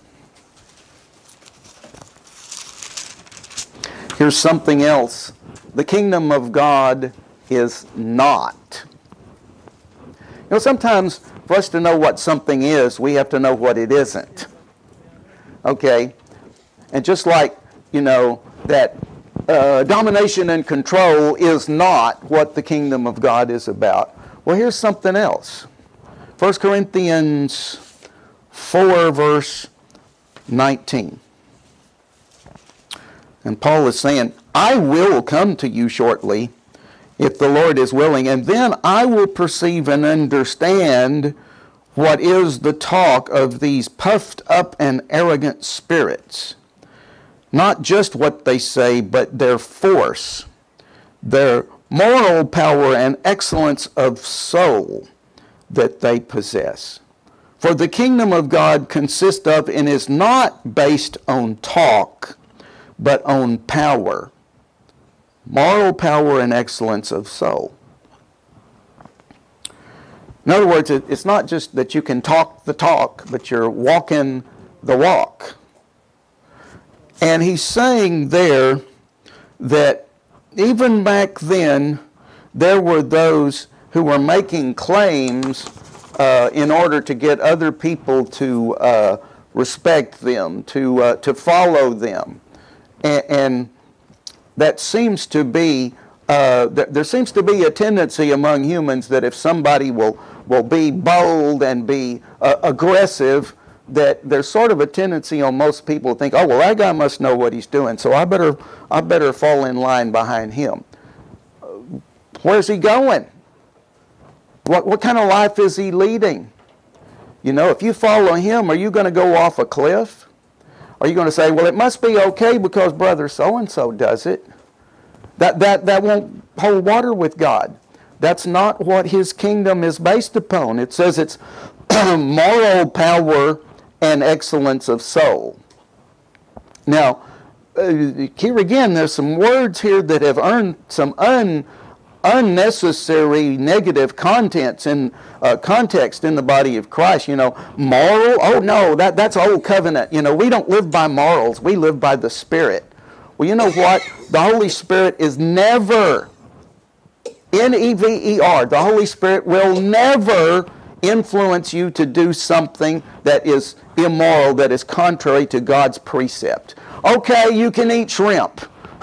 Here's something else. The kingdom of God is not. You know, sometimes for us to know what something is, we have to know what it isn't. Okay? And just like, you know, that uh, domination and control is not what the kingdom of God is about. Well, here's something else. First Corinthians four, verse nineteen. And Paul is saying, I will come to you shortly, if the Lord is willing, and then I will perceive and understand what is the talk of these puffed up and arrogant spirits. Not just what they say, but their force, their moral power and excellence of soul that they possess. For the kingdom of God consists of and is not based on talk, but on power. Moral power and excellence of soul. In other words, it, it's not just that you can talk the talk, but you're walking the walk. And he's saying there that even back then, there were those who were making claims uh, in order to get other people to uh, respect them, to, uh, to follow them. And... and That seems to be, uh, th there seems to be a tendency among humans that if somebody will, will be bold and be uh, aggressive, that there's sort of a tendency on most people to think, oh, well, that guy must know what he's doing, so I better, I better fall in line behind him. Uh, where's he going? What, what kind of life is he leading? You know, if you follow him, are you going to go off a cliff? Are you going to say, well, it must be okay because brother so-and-so does it? That, that, that won't hold water with God. That's not what his kingdom is based upon. It says it's moral power and excellence of soul. Now, uh, here again, there's some words here that have earned some un, unnecessary negative contents in, uh, context in the body of Christ. You know, moral, oh no, that, that's old covenant. You know, we don't live by morals, we live by the Spirit. Well, you know what? The Holy Spirit is never, N E V E R, the Holy Spirit will never influence you to do something that is immoral, that is contrary to God's precept. Okay, you can eat shrimp.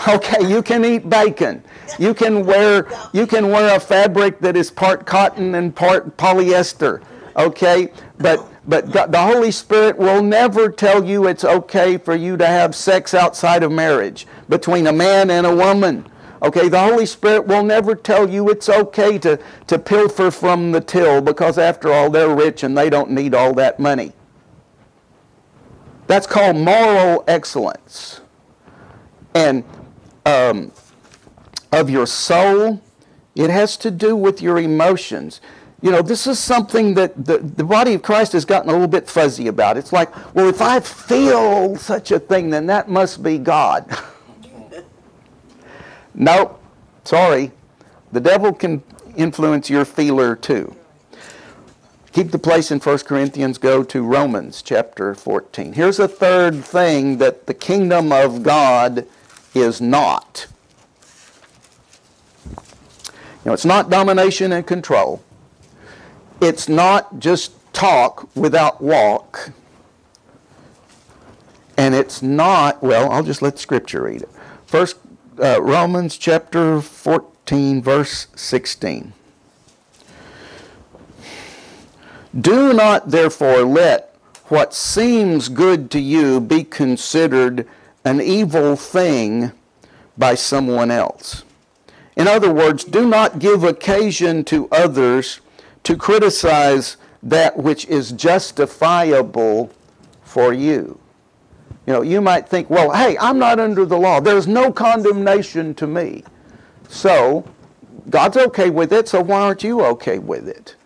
Okay, you can eat bacon. You can wear you can wear a fabric that is part cotton and part polyester. Okay, but but the Holy Spirit will never tell you it's okay for you to have sex outside of marriage between a man and a woman. Okay, the Holy Spirit will never tell you it's okay to to pilfer from the till because after all they're rich and they don't need all that money. That's called moral excellence. And um, of your soul, it has to do with your emotions. You know, this is something that the, the body of Christ has gotten a little bit fuzzy about. It's like, well, if I feel such a thing, then that must be God. Nope, sorry. The devil can influence your feeler too. Keep the place in First Corinthians, go to Romans chapter fourteen. Here's a third thing that the kingdom of God is not. You know, it's not domination and control. It's not just talk without walk. And it's not, well, I'll just let Scripture read it. First, uh, Romans chapter fourteen, verse sixteen. Do not therefore let what seems good to you be considered an evil thing by someone else. In other words, do not give occasion to others to criticize that which is justifiable for you. You know, you might think, well, hey, I'm not under the law. There's no condemnation to me. So, God's okay with it, so why aren't you okay with it?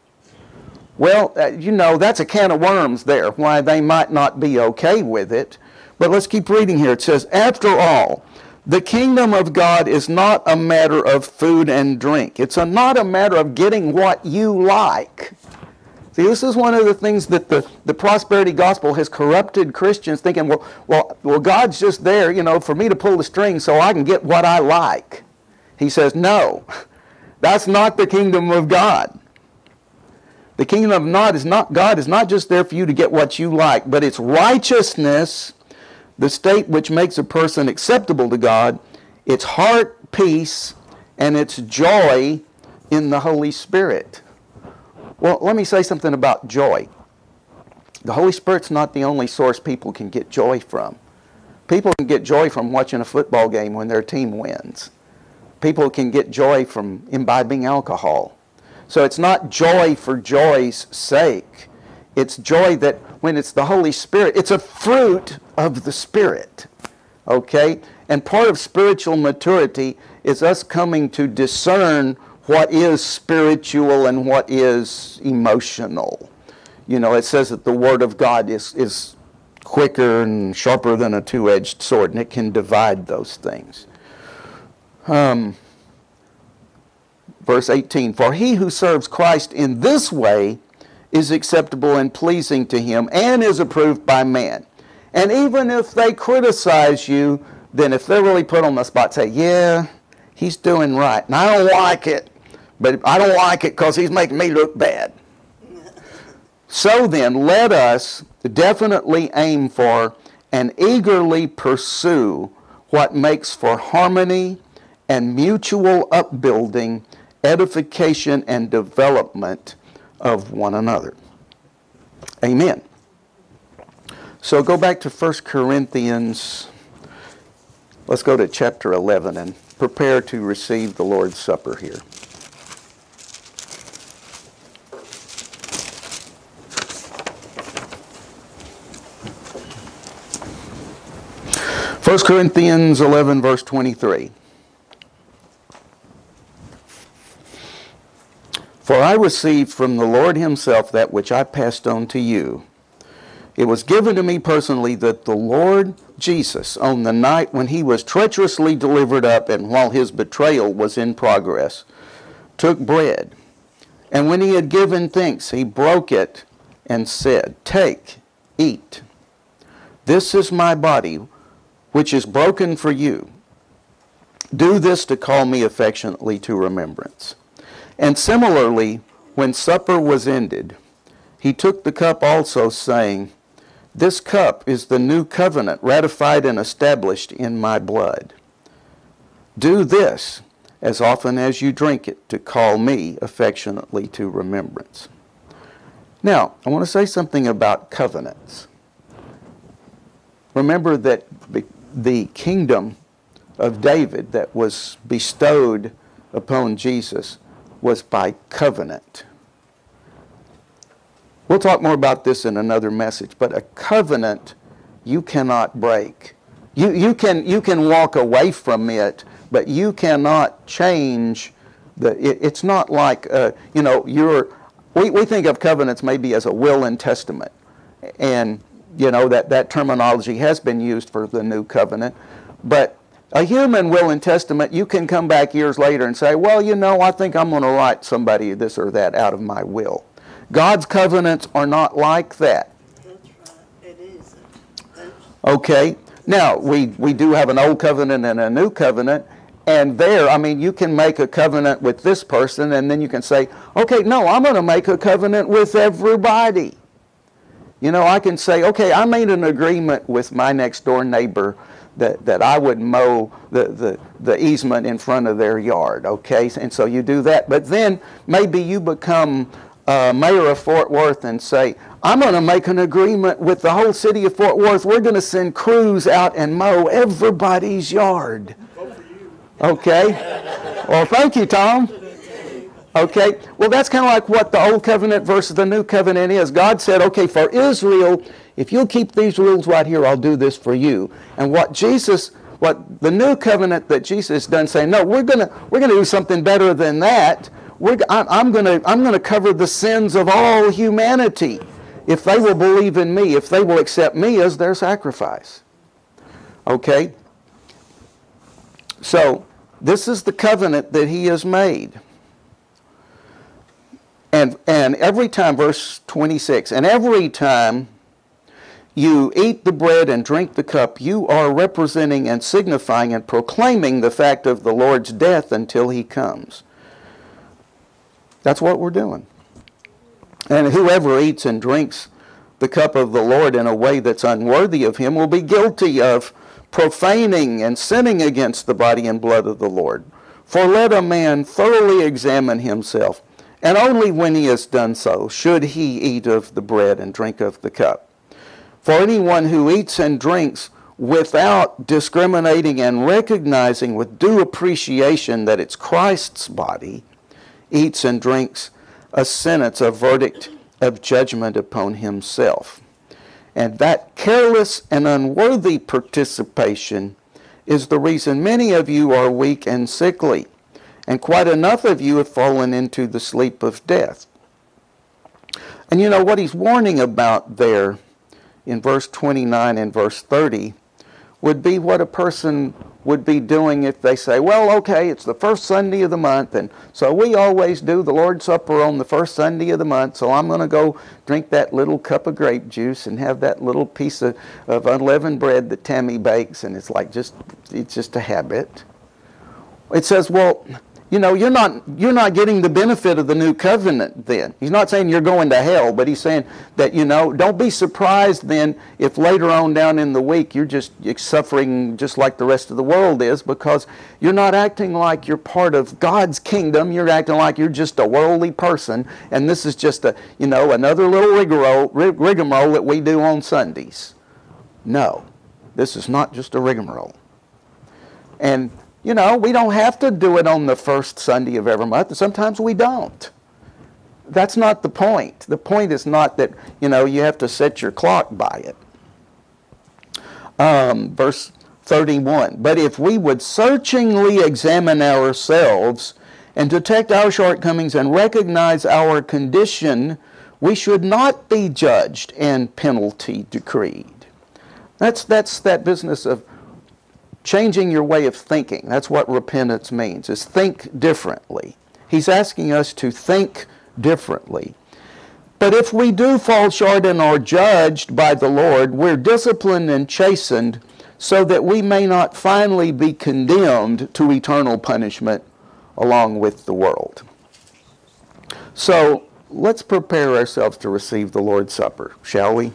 Well, uh, you know, that's a can of worms there, why they might not be okay with it. But let's keep reading here. It says, after all, The kingdom of God is not a matter of food and drink. It's a, not a matter of getting what you like. See, this is one of the things that the, the prosperity gospel has corrupted Christians, thinking, well, well, well, God's just there, you know, for me to pull the string so I can get what I like. He says, no, that's not the kingdom of God. The kingdom of God is not, God is not just there for you to get what you like, but it's righteousness, the state which makes a person acceptable to God, its heart peace, and its joy in the Holy Spirit. Well, let me say something about joy. The Holy Spirit's not the only source people can get joy from. People can get joy from watching a football game when their team wins. People can get joy from imbibing alcohol. So it's not joy for joy's sake. It's joy that when it's the Holy Spirit, it's a fruit of the Spirit, okay? And part of spiritual maturity is us coming to discern what is spiritual and what is emotional. You know, it says that the Word of God is, is quicker and sharper than a two-edged sword, and it can divide those things. Um, verse eighteen, for he who serves Christ in this way is acceptable and pleasing to him and is approved by man. And even if they criticize you, then if they're really put on the spot, say, yeah, he's doing right. And I don't like it, but I don't like it because he's making me look bad. So then, let us definitely aim for and eagerly pursue what makes for harmony and mutual upbuilding, edification, and development of one another. Amen. So go back to First Corinthians. Let's go to chapter eleven and prepare to receive the Lord's Supper here. First Corinthians eleven, verse twenty-three. For I received from the Lord himself that which I passed on to you. It was given to me personally that the Lord Jesus, on the night when he was treacherously delivered up and while his betrayal was in progress, took bread. And when he had given thanks, he broke it and said, Take, eat. This is my body, which is broken for you. Do this to call me affectionately to remembrance. And similarly, when supper was ended, he took the cup also, saying, This cup is the new covenant ratified and established in my blood. Do this, as often as you drink it, to call me affectionately to remembrance. Now, I want to say something about covenants. Remember that the kingdom of David that was bestowed upon Jesus was by covenant. We'll talk more about this in another message, but a covenant you cannot break. You, you, can, you can walk away from it, but you cannot change. The, it, it's not like, uh, you know, you're, we, we think of covenants maybe as a will and testament. And, you know, that, that terminology has been used for the new covenant. But a human will and testament, you can come back years later and say, well, you know, I think I'm going to write somebody this or that out of my will. God's covenants are not like that. That's right. It is. Okay. Now, we, we do have an old covenant and a new covenant. And there, I mean, you can make a covenant with this person and then you can say, okay, no, I'm going to make a covenant with everybody. You know, I can say, okay, I made an agreement with my next door neighbor That, that I would mow the, the, the easement in front of their yard, okay? And so you do that. But then maybe you become uh, mayor of Fort Worth and say, I'm going to make an agreement with the whole city of Fort Worth. We're going to send crews out and mow everybody's yard. Vote for you. Okay? Well, thank you, Tom. Okay? Well, that's kind of like what the old covenant versus the new covenant is. God said, okay, for Israel, if you'll keep these rules right here, I'll do this for you. And what Jesus, what the new covenant that Jesus has done, saying, no, we're gonna we're gonna do something better than that. We're I'm gonna I'm gonna cover the sins of all humanity, if they will believe in me, if they will accept me as their sacrifice. Okay. So this is the covenant that he has made. And, and every time, verse twenty-six, and every time you eat the bread and drink the cup, you are representing and signifying and proclaiming the fact of the Lord's death until he comes. That's what we're doing. And whoever eats and drinks the cup of the Lord in a way that's unworthy of him will be guilty of profaning and sinning against the body and blood of the Lord. For let a man thoroughly examine himself, and only when he has done so should he eat of the bread and drink of the cup. For anyone who eats and drinks without discriminating and recognizing with due appreciation that it's Christ's body, eats and drinks a sentence, a verdict of judgment upon himself. And that careless and unworthy participation is the reason many of you are weak and sickly, and quite enough of you have fallen into the sleep of death. And you know what he's warning about there in verse twenty-nine and verse thirty would be what a person would be doing if they say, well, okay, it's the first Sunday of the month, and so we always do the Lord's Supper on the first Sunday of the month, so I'm going to go drink that little cup of grape juice and have that little piece of, of unleavened bread that Tammy bakes, and it's like just, it's just a habit. It says, well, you know, you're not, you're not getting the benefit of the new covenant then. He's not saying you're going to hell, but he's saying that, you know, don't be surprised then if later on down in the week you're just suffering just like the rest of the world is, because you're not acting like you're part of God's kingdom. You're acting like you're just a worldly person, and this is just a, you know, another little rigmarole, rigmarole that we do on Sundays. No, this is not just a rigmarole. And you know, we don't have to do it on the first Sunday of every month. Sometimes we don't. That's not the point. The point is not that, you know, you have to set your clock by it. Um, verse thirty-one, but if we would searchingly examine ourselves and detect our shortcomings and recognize our condition, we should not be judged and penalty decreed. That's, that's that business of changing your way of thinking. That's what repentance means, is think differently. He's asking us to think differently. But if we do fall short and are judged by the Lord, we're disciplined and chastened so that we may not finally be condemned to eternal punishment along with the world. So let's prepare ourselves to receive the Lord's Supper, shall we?